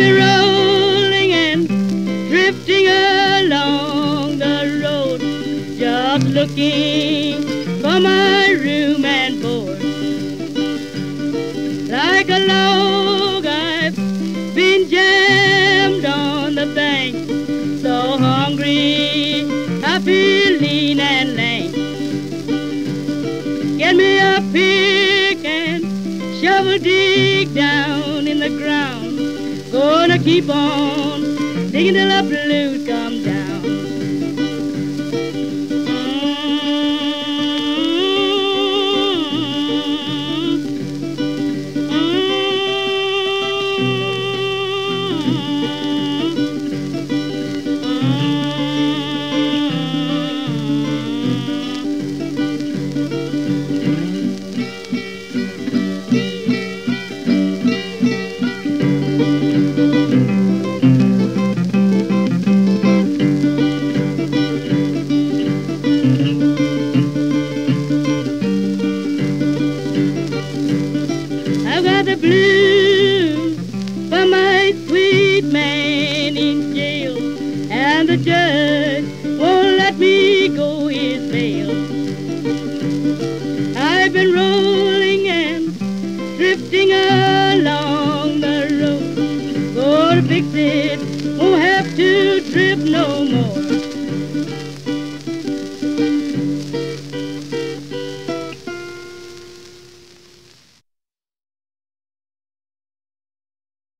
be rolling and drifting along the road, just looking for my room and board. Like a log I've been jammed on the bank, so hungry I feel lean and lank. Get me a pick and shovel dig down in the ground. Gonna keep on digging till the blues come down. Blues for my sweet man in jail, and the judge won't let me go his bail. I've been rolling and drifting along the road. Gonna fix it, won't have to trip no